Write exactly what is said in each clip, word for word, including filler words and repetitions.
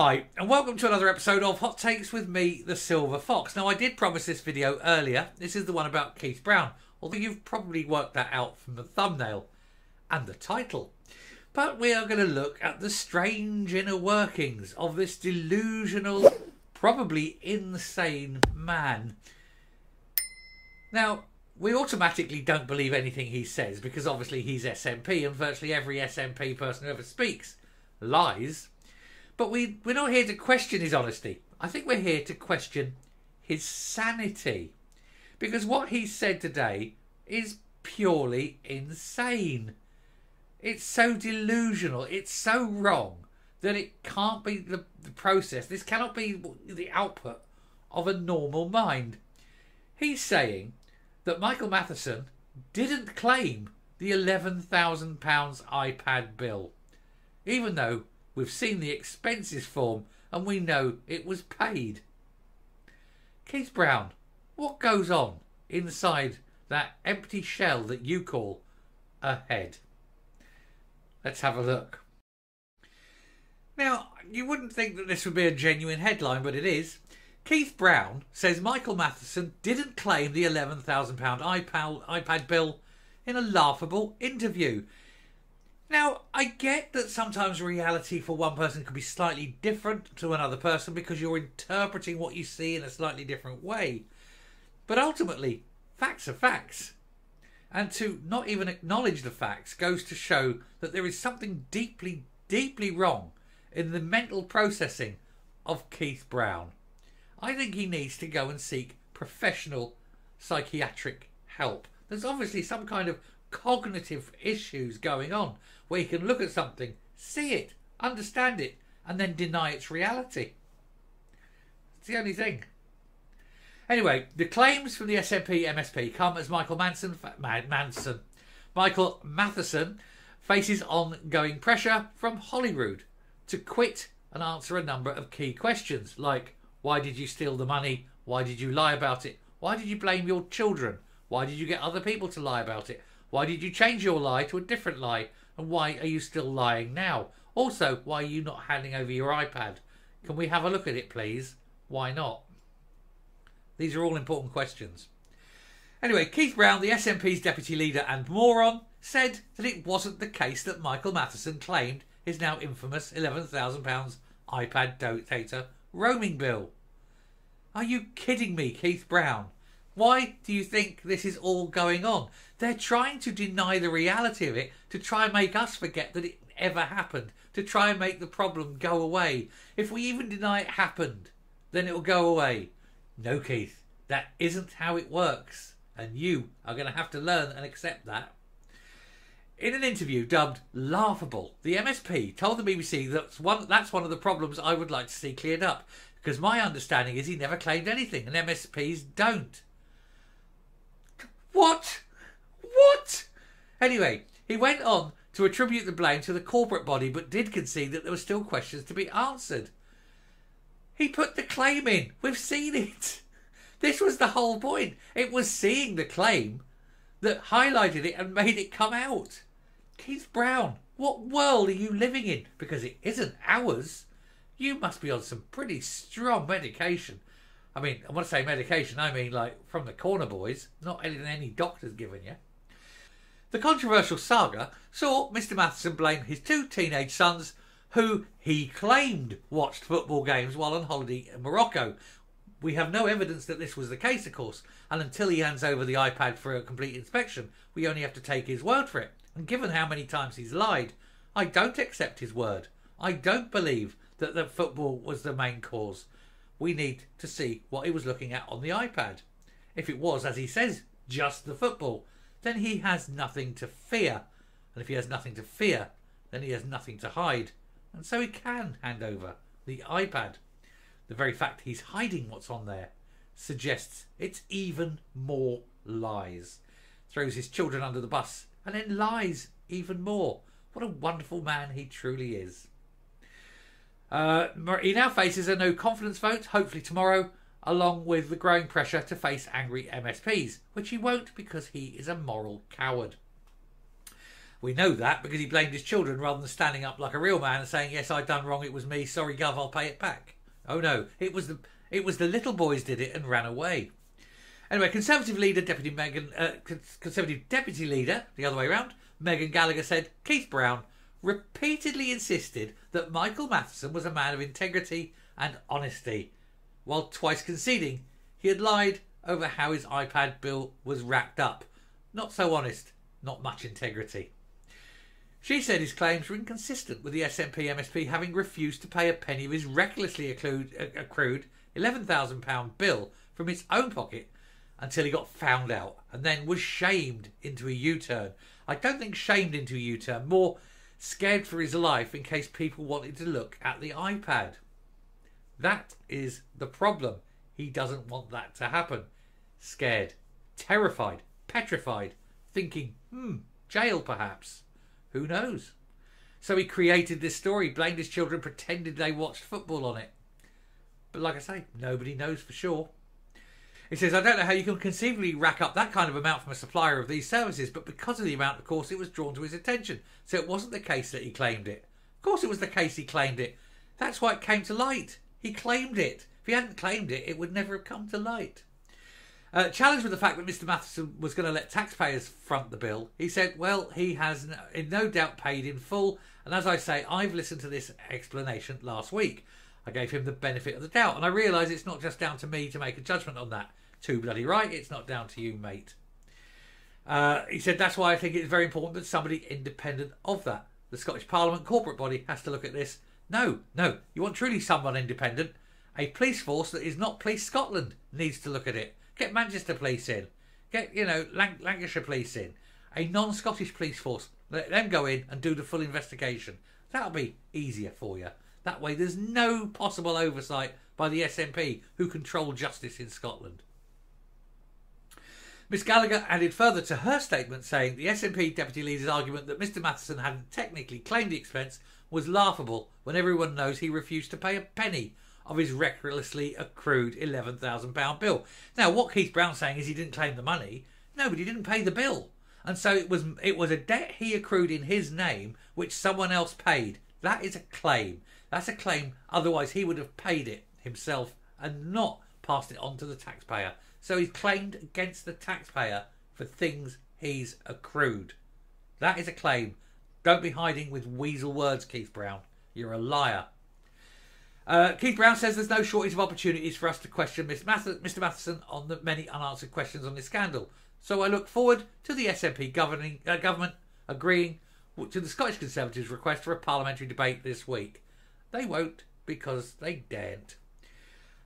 Hi, and welcome to another episode of Hot Takes with me, the Silver Fox. Now, I did promise this video earlier. This is the one about Keith Brown, although you've probably worked that out from the thumbnail and the title. But we are going to look at the strange inner workings of this delusional, probably insane man. Now, we automatically don't believe anything he says because obviously he's S N P and virtually every S N P person who ever speaks lies. But we, we're not here to question his honesty. I think we're here to question his sanity. Because what he said today is purely insane. It's so delusional. It's so wrong that it can't be the, the process. This cannot be the output of a normal mind. He's saying that Michael Matheson didn't claim the eleven thousand pound iPad bill, even though we've seen the expenses form and we know it was paid. Keith Brown, what goes on inside that empty shell that you call a head? Let's have a look. Now, you wouldn't think that this would be a genuine headline, but it is. Keith Brown says Michael Matheson didn't claim the eleven thousand pound iPad, iPad bill in a laughable interview. Now, I get that sometimes reality for one person could be slightly different to another person because you're interpreting what you see in a slightly different way. But ultimately, facts are facts. And to not even acknowledge the facts goes to show that there is something deeply, deeply wrong in the mental processing of Keith Brown. I think he needs to go and seek professional psychiatric help. There's obviously some kind of cognitive issues going on where you can look at something, see it, understand it, and then deny its reality. It's the only thing. Anyway, the claims from the S N P M S P come as Michael Manson, Manson, Michael Matheson faces ongoing pressure from Holyrood to quit and answer a number of key questions like, why did you steal the money? Why did you lie about it? Why did you blame your children? Why did you get other people to lie about it? Why did you change your lie to a different lie? And why are you still lying now? Also, why are you not handing over your iPad? Can we have a look at it, please? Why not? These are all important questions. Anyway, Keith Brown, the S N P's deputy leader and moron, said that it wasn't the case that Michael Matheson claimed his now infamous eleven thousand pound iPad data roaming bill. Are you kidding me, Keith Brown? Why do you think this is all going on? They're trying to deny the reality of it to try and make us forget that it ever happened, to try and make the problem go away. If we even deny it happened, then it will go away. No, Keith, that isn't how it works, and you are going to have to learn and accept that. In an interview dubbed Laughable, the M S P told the B B C that's one, that's one of the problems I would like to see cleared up, because my understanding is he never claimed anything, and M S Ps don't. What? What? Anyway, he went on to attribute the blame to the corporate body, but did concede that there were still questions to be answered. He put the claim in. We've seen it. This was the whole point. It was seeing the claim that highlighted it and made it come out. Keith Brown, what world are you living in? Because it isn't ours. You must be on some pretty strong medication. I mean, I want to say medication, I mean like from the corner boys, not anything any doctor's given you. The controversial saga saw Mister Matheson blame his two teenage sons who he claimed watched football games while on holiday in Morocco. We have no evidence that this was the case, of course, and until he hands over the iPad for a complete inspection, we only have to take his word for it. And given how many times he's lied, I don't accept his word. I don't believe that the football was the main cause. We need to see what he was looking at on the iPad. If it was, as he says, just the football, then he has nothing to fear. And if he has nothing to fear, then he has nothing to hide. And so he can hand over the iPad. The very fact he's hiding what's on there suggests it's even more lies. Throws his children under the bus and then lies even more. What a wonderful man he truly is. Uh, he now faces a no confidence vote, hopefully tomorrow, along with the growing pressure to face angry M S Ps, which he won't because he is a moral coward. We know that because he blamed his children rather than standing up like a real man and saying, yes, I done wrong, it was me, sorry Gov, I'll pay it back. Oh no, it was the, it was the little boys did it and ran away. Anyway, Conservative leader, Deputy Meghan, uh, Conservative Deputy Leader, the other way round, Meghan Gallagher said Keith Brown repeatedly insisted that Michael Matheson was a man of integrity and honesty, while twice conceding he had lied over how his iPad bill was racked up. Not so honest, not much integrity. She said his claims were inconsistent with the S N P M S P having refused to pay a penny of his recklessly accrued, accrued eleven thousand pound bill from his own pocket until he got found out and then was shamed into a U-turn. I don't think shamed into a U-turn, more scared for his life in case people wanted to look at the iPad. That is the problem. He doesn't want that to happen. Scared, terrified, petrified, thinking, hmm, jail perhaps. Who knows? So he created this story, blamed his children, pretended they watched football on it. But like I say, nobody knows for sure. He says, I don't know how you can conceivably rack up that kind of amount from a supplier of these services, but because of the amount, of course, it was drawn to his attention. So it wasn't the case that he claimed it. Of course it was the case he claimed it. That's why it came to light. He claimed it. If he hadn't claimed it, it would never have come to light. Uh, challenged with the fact that Mister Matheson was going to let taxpayers front the bill, he said, well, he has no, no doubt paid in full. And as I say, I've listened to this explanation last week. I gave him the benefit of the doubt. And I realise it's not just down to me to make a judgment on that. Too bloody right. It's not down to you, mate. Uh, he said, that's why I think it's very important that somebody independent of that, the Scottish Parliament corporate body, has to look at this. No, no. You want truly someone independent. A police force that is not Police Scotland needs to look at it. Get Manchester Police in. Get, you know, Lanc Lancashire Police in. A non-Scottish police force. Let them go in and do the full investigation. That'll be easier for you. That way there's no possible oversight by the S N P who control justice in Scotland. Miss Gallagher added further to her statement saying the S N P deputy leader's argument that Mr Matheson hadn't technically claimed the expense was laughable when everyone knows he refused to pay a penny of his recklessly accrued eleven thousand pound bill. Now, what Keith Brown's saying is he didn't claim the money. No, but he didn't pay the bill. And so it was, it was a debt he accrued in his name, which someone else paid. That is a claim. That's a claim. Otherwise, he would have paid it himself and not passed it on to the taxpayer. So he's claimed against the taxpayer for things he's accrued. That is a claim. Don't be hiding with weasel words, Keith Brown. You're a liar. Uh, Keith Brown says there's no shortage of opportunities for us to question Mister Matheson on the many unanswered questions on this scandal. So I look forward to the S N P governing, uh, government agreeing to the Scottish Conservatives' request for a parliamentary debate this week. They won't, because they daren't.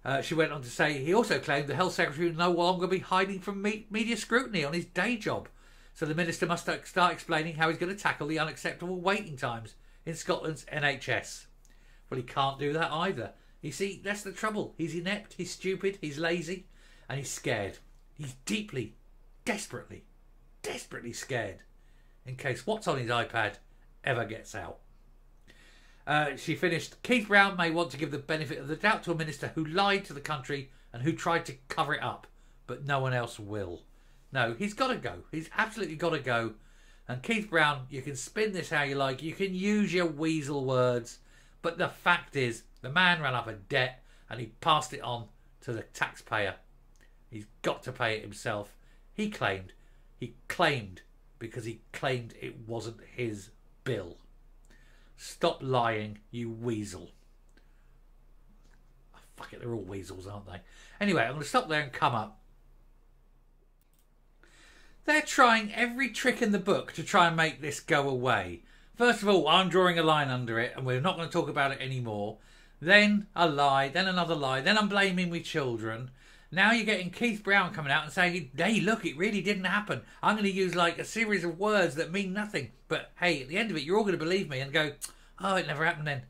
Uh, she went on to say he also claimed the Health Secretary would no longer be hiding from me media scrutiny on his day job. So the Minister must start explaining how he's going to tackle the unacceptable waiting times in Scotland's N H S. Well, he can't do that either. You see, that's the trouble. He's inept, he's stupid, he's lazy, and he's scared. He's deeply, desperately, desperately scared in case what's on his iPad ever gets out. Uh, she finished, Keith Brown may want to give the benefit of the doubt to a minister who lied to the country and who tried to cover it up, but no one else will. No, he's got to go. He's absolutely got to go. And Keith Brown, you can spin this how you like. You can use your weasel words. But the fact is, the man ran up a debt and he passed it on to the taxpayer. He's got to pay it himself. He claimed. He claimed because he claimed it wasn't his bill. Stop lying, you weasel. Oh, fuck it, they're all weasels, aren't they? Anyway, I'm going to stop there and come up. They're trying every trick in the book to try and make this go away. First of all, I'm drawing a line under it and we're not going to talk about it anymore. Then a lie, then another lie, then I'm blaming my children. Now you're getting Keith Brown coming out and saying, hey, look, it really didn't happen. I'm going to use like a series of words that mean nothing. But hey, at the end of it, you're all going to believe me and go, oh, it never happened then.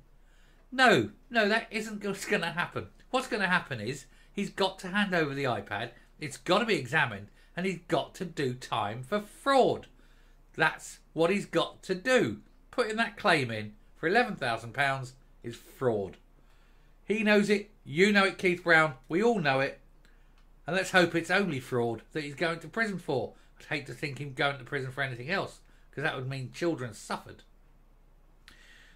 No, no, that isn't what's going to happen. What's going to happen is he's got to hand over the iPad. It's got to be examined and he's got to do time for fraud. That's what he's got to do. Putting that claim in for eleven thousand pounds is fraud. He knows it. You know it, Keith Brown. We all know it. And let's hope it's only fraud that he's going to prison for. I'd hate to think him going to prison for anything else. because that would mean children suffered.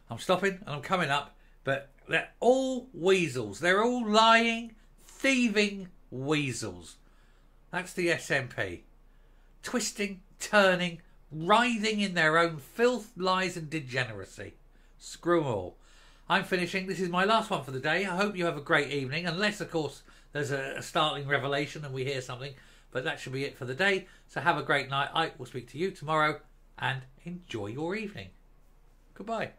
I'm stopping and I'm coming up, but they're all weasels. They're all lying, thieving weasels. That's the S N P. Twisting, turning, writhing in their own filth, lies and degeneracy. Screw 'em all. I'm finishing. This is my last one for the day. I hope you have a great evening, unless, of course, there's a startling revelation and we hear something. But that should be it for the day. So have a great night. I will speak to you tomorrow, and enjoy your evening. Goodbye.